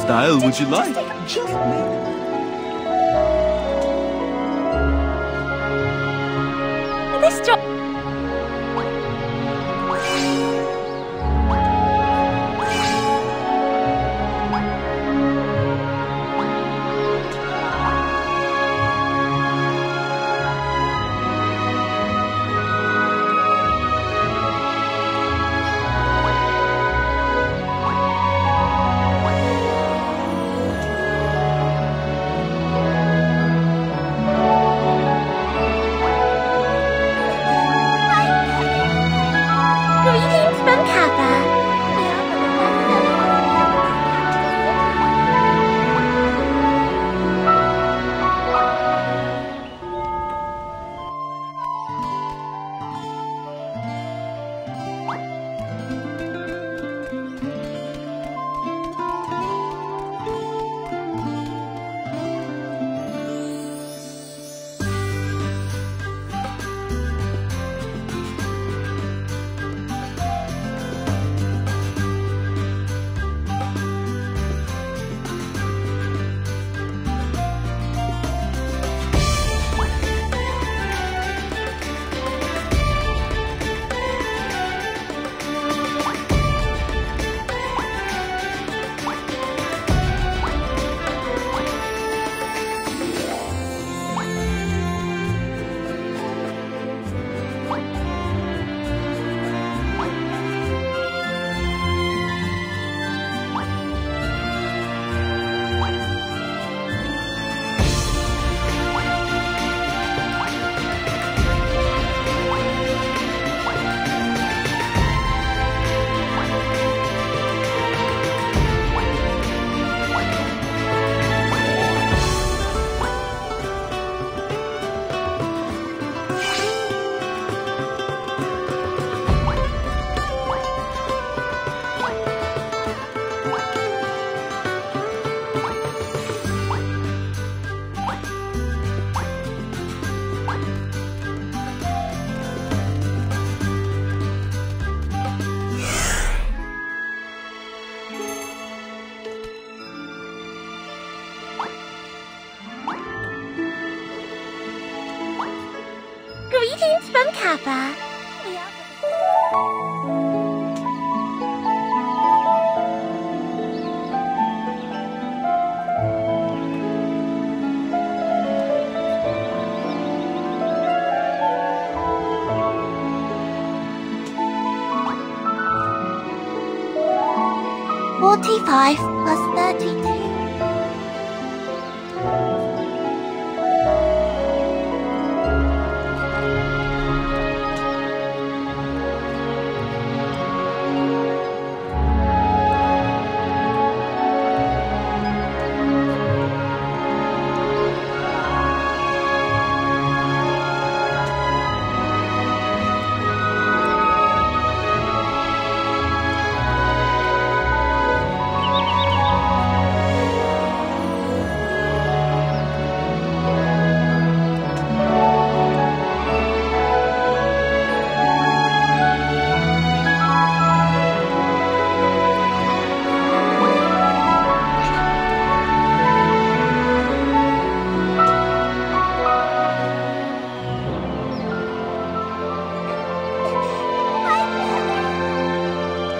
Style would you like? Just make this job.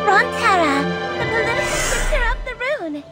Prontera, the political sister of the rune.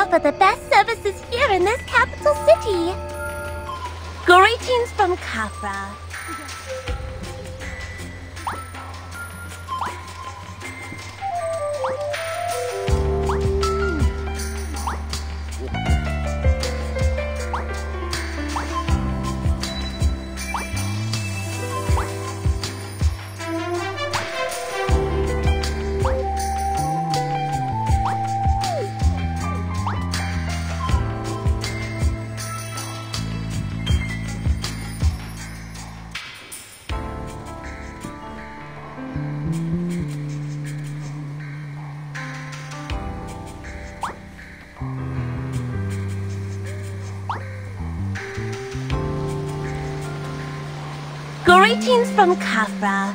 offer the best services here in this capital city. Greetings from Kafra. Greetings from Kafra.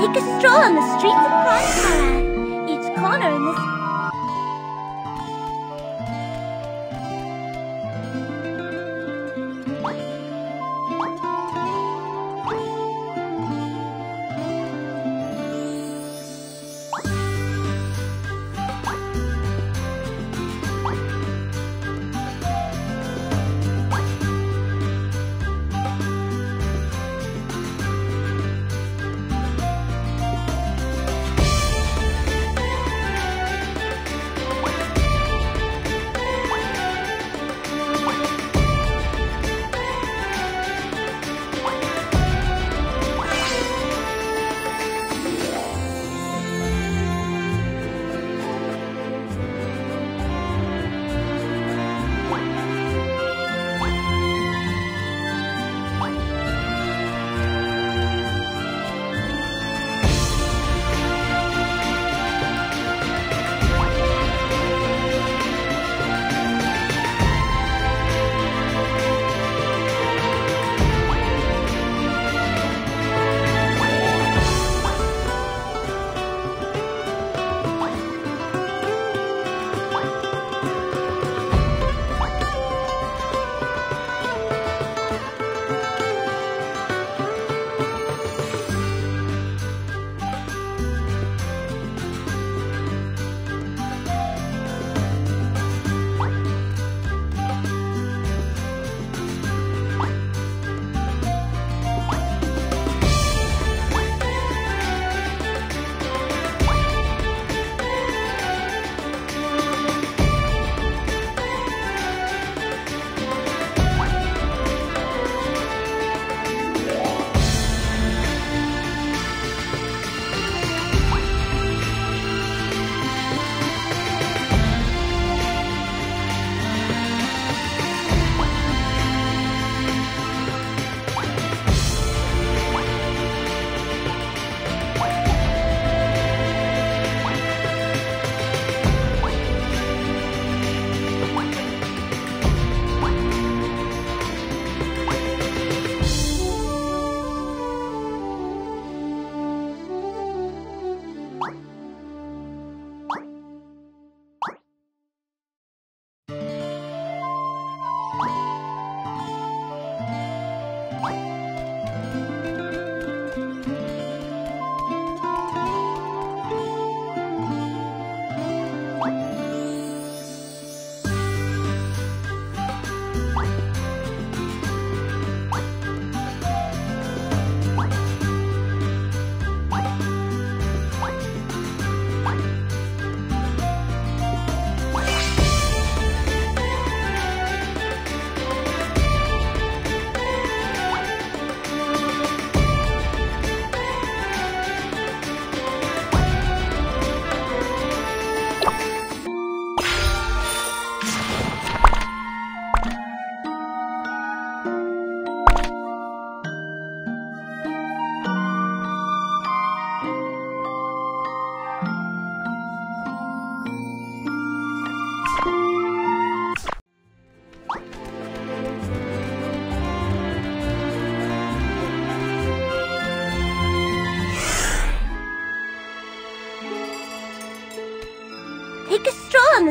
Take a stroll on the streets of Prontera. Each corner in this.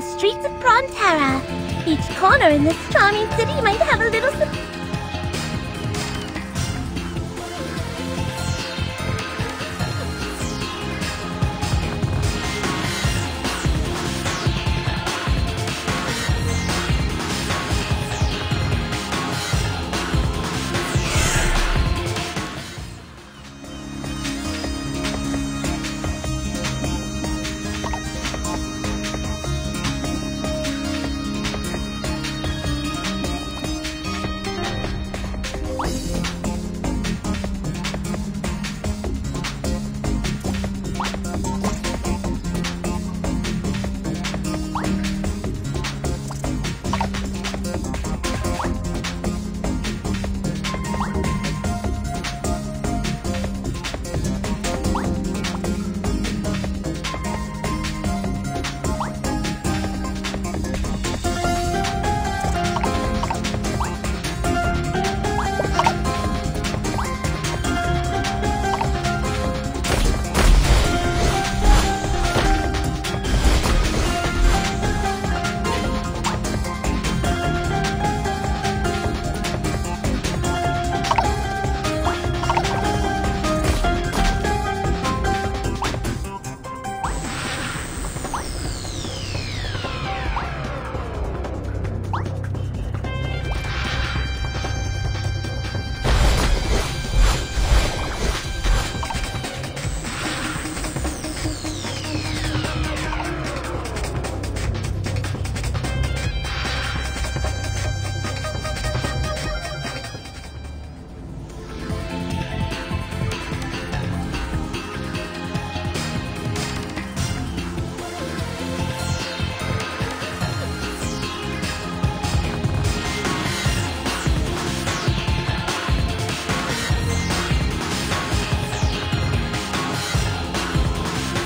the streets of Prontera. Each corner in this charming city might have a little...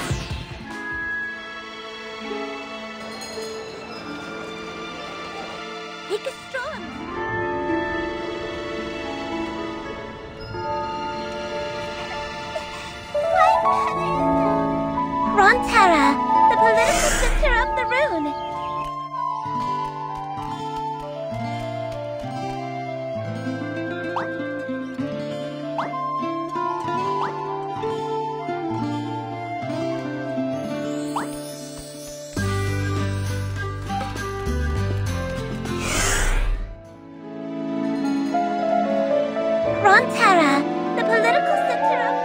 Prontera, the political center of the Rune. Prontera, the political center of the Rune.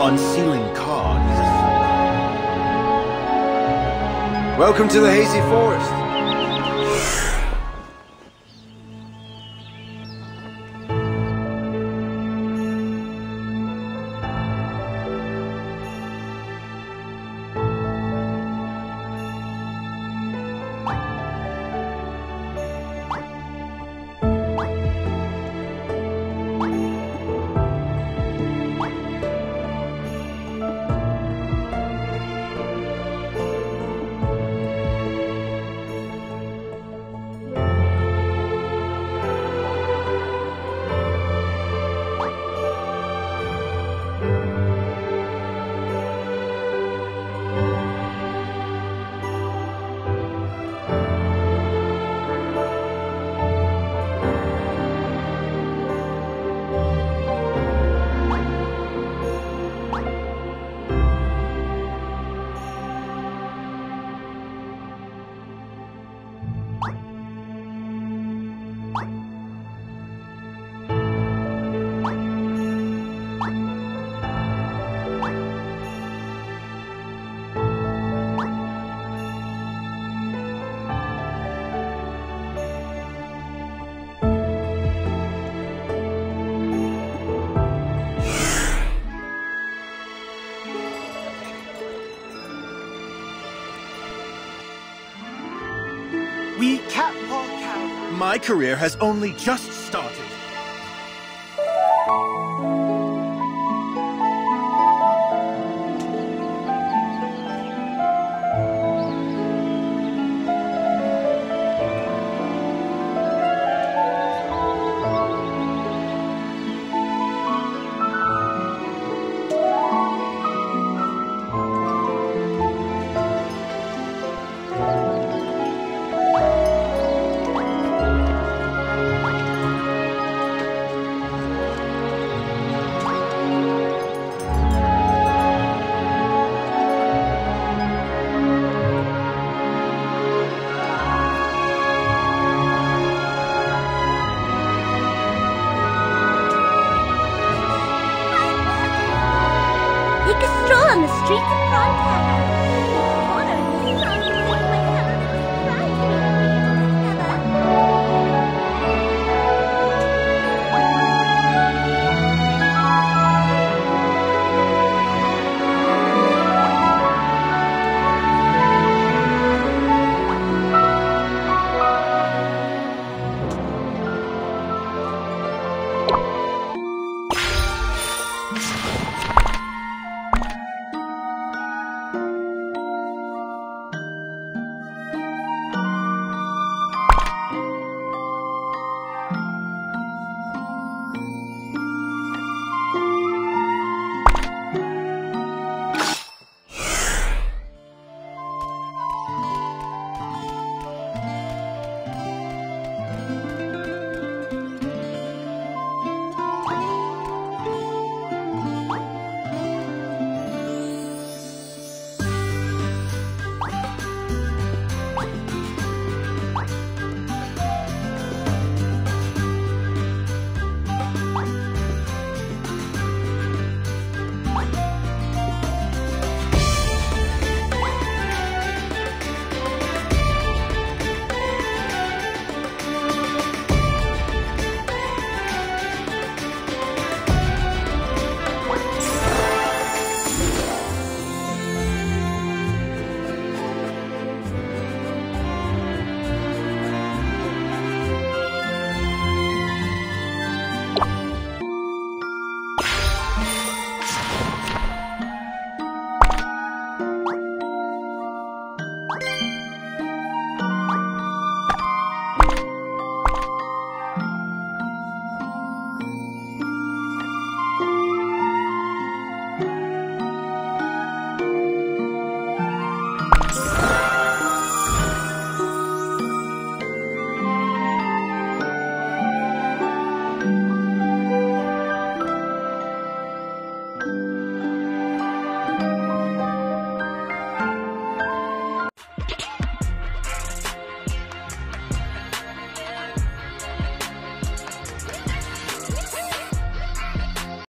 Unsealing cards. Welcome to the Hazy Forest. My career has only just started. Take a stroll on the streets of Prontera.